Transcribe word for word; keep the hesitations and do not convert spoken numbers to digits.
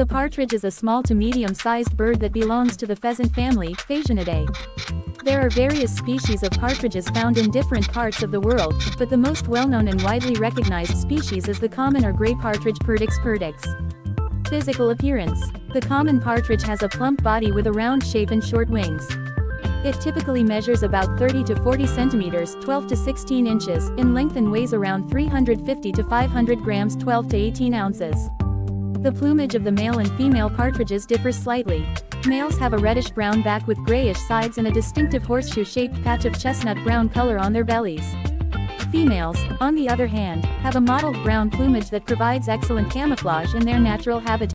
The partridge is a small to medium-sized bird that belongs to the pheasant family, Phasianidae. There are various species of partridges found in different parts of the world, but the most well-known and widely recognized species is the common or gray partridge Perdix perdix. Physical appearance. The common partridge has a plump body with a round shape and short wings. It typically measures about thirty to forty centimeters (twelve to sixteen inches) in length and weighs around three hundred fifty to five hundred grams (twelve to eighteen ounces). The plumage of the male and female partridges differs slightly. Males have a reddish-brown back with grayish sides and a distinctive horseshoe-shaped patch of chestnut-brown color on their bellies. Females, on the other hand, have a mottled brown plumage that provides excellent camouflage in their natural habitat.